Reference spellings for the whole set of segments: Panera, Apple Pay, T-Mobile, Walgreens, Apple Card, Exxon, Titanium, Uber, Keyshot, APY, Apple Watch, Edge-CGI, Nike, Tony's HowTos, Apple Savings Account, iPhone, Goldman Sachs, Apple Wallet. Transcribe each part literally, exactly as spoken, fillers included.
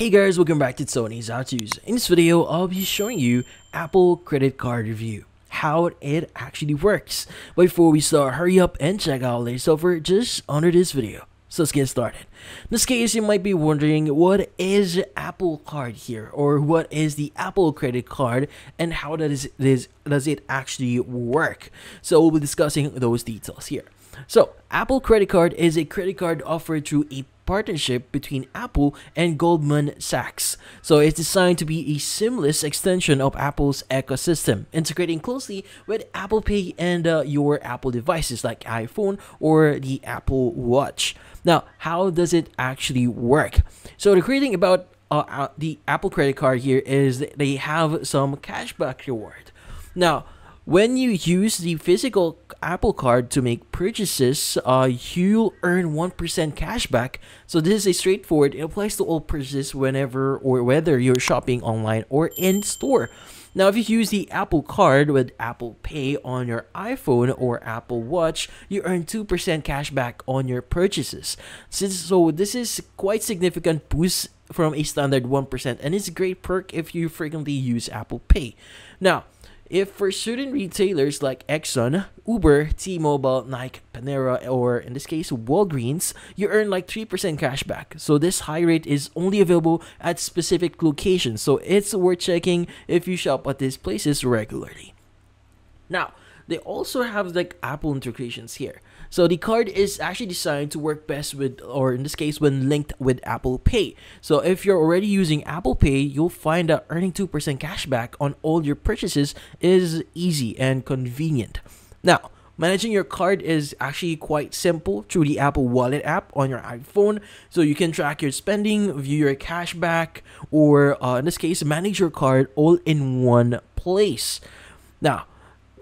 Hey guys, welcome back to Tony's HowTos. In this video, I'll be showing you Apple credit card review, how it actually works. But before we start, hurry up and check out the latest offer just under this video. So let's get started. In this case, you might be wondering, what is Apple Card here, or what is the Apple credit card, and how does it, does it actually work? So we'll be discussing those details here. So Apple credit card is a credit card offered through a partnership between Apple and Goldman Sachs. So it's designed to be a seamless extension of Apple's ecosystem, integrating closely with Apple Pay and uh, your Apple devices like iPhone or the Apple Watch. Now, how does it actually work? So the great thing about uh, the Apple credit card here is that they have some cashback reward. Now, when you use the physical Apple Card to make purchases, uh, you'll earn one percent cashback. So this is a straightforward, it applies to all purchases whenever or whether you're shopping online or in store. Now, if you use the Apple Card with Apple Pay on your iPhone or Apple Watch, you earn two percent cashback on your purchases. So this is quite significant boost from a standard one percent, and it's a great perk if you frequently use Apple Pay. Now, if for certain retailers like Exxon, Uber, T-Mobile, Nike, Panera, or in this case Walgreens, you earn like three percent cashback. So this high rate is only available at specific locations, so it's worth checking if you shop at these places regularly. Now, they also have like Apple integrations here. So the card is actually designed to work best with, or in this case, when linked with Apple Pay. So if you're already using Apple Pay, you'll find that earning two percent cashback on all your purchases is easy and convenient. Now, managing your card is actually quite simple through the Apple Wallet app on your iPhone. So you can track your spending, view your cashback, or uh, in this case, manage your card all in one place. Now,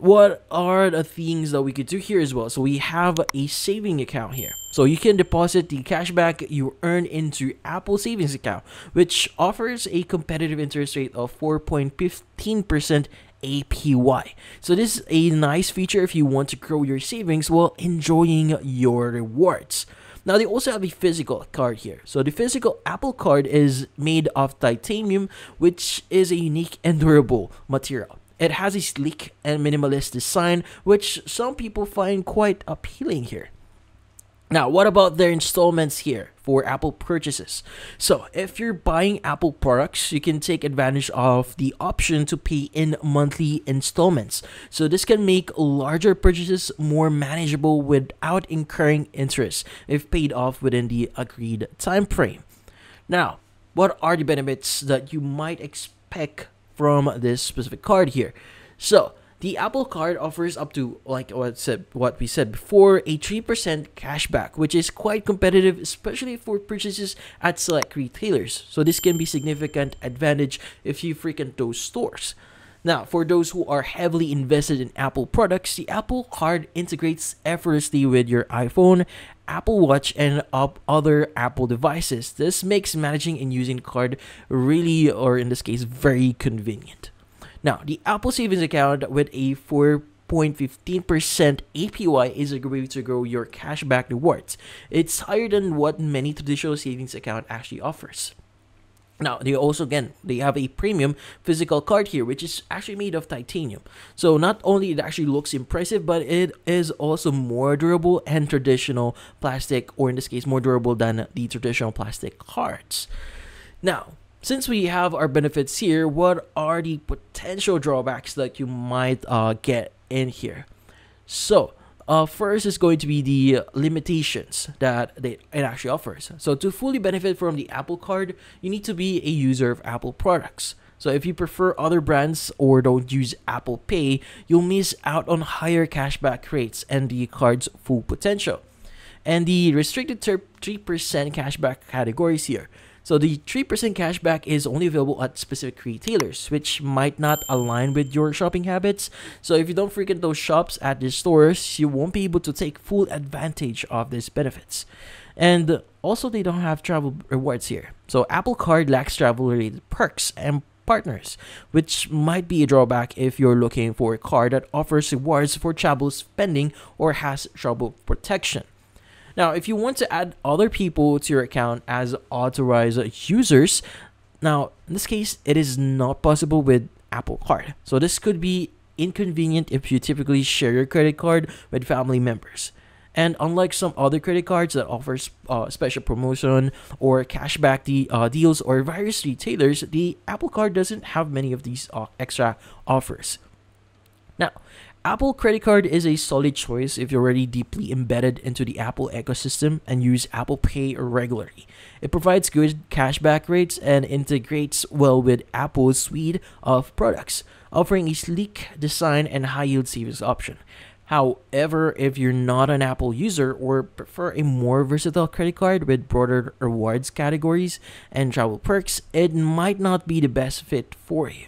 what are the things that we could do here as well? So we have a saving account here. So you can deposit the cashback you earn into Apple Savings Account, which offers a competitive interest rate of four point one five percent A P Y. So this is a nice feature if you want to grow your savings while enjoying your rewards. Now, they also have a physical card here. So the physical Apple card is made of titanium, which is a unique and durable material. It has a sleek and minimalist design, which some people find quite appealing here. Now, what about their installments here for Apple purchases? So if you're buying Apple products, you can take advantage of the option to pay in monthly installments. So this can make larger purchases more manageable without incurring interest if paid off within the agreed time frame. Now, what are the benefits that you might expect from this specific card here? So the Apple Card offers up to, like what said what we said before, a three percent cashback, which is quite competitive, especially for purchases at select retailers. So this can be significant advantage if you frequent those stores. Now, for those who are heavily invested in Apple products, the Apple Card integrates effortlessly with your iPhone, Apple Watch, and other Apple devices. This makes managing and using card really, or in this case, very convenient. Now, the Apple Savings Account with a four point one five percent A P Y is a great way to grow your cashback rewards. It's higher than what many traditional savings account actually offers. Now, they also, again, they have a premium physical card here, which is actually made of titanium. So not only it actually looks impressive, but it is also more durable and traditional plastic, or in this case, more durable than the traditional plastic cards. Now, since we have our benefits here, what are the potential drawbacks that you might uh, get in here? So, Uh, first is going to be the limitations that they, it actually offers. So to fully benefit from the Apple Card, you need to be a user of Apple products. So if you prefer other brands or don't use Apple Pay, you'll miss out on higher cashback rates and the card's full potential. And the restricted three percent cashback categories here. So the three percent cashback is only available at specific retailers, which might not align with your shopping habits. So if you don't frequent those shops at the stores, you won't be able to take full advantage of these benefits. And also, they don't have travel rewards here. So Apple Card lacks travel-related perks and partners, which might be a drawback if you're looking for a card that offers rewards for travel spending or has travel protection. Now, if you want to add other people to your account as authorized users, Now, in this case, it is not possible with Apple Card. So this could be inconvenient if you typically share your credit card with family members. And unlike some other credit cards that offers uh, special promotion or cashback de uh, deals or various retailers, the Apple Card doesn't have many of these uh, extra offers. Now, Apple Credit Card is a solid choice if you're already deeply embedded into the Apple ecosystem and use Apple Pay regularly. It provides good cashback rates and integrates well with Apple's suite of products, offering a sleek design and high-yield savings option. However, if you're not an Apple user or prefer a more versatile credit card with broader rewards categories and travel perks, it might not be the best fit for you.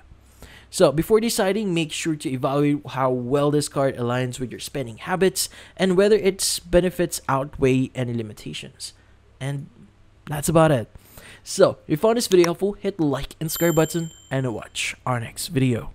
So before deciding, make sure to evaluate how well this card aligns with your spending habits and whether its benefits outweigh any limitations. And that's about it. So if you found this video helpful, hit the like and subscribe button and watch our next video.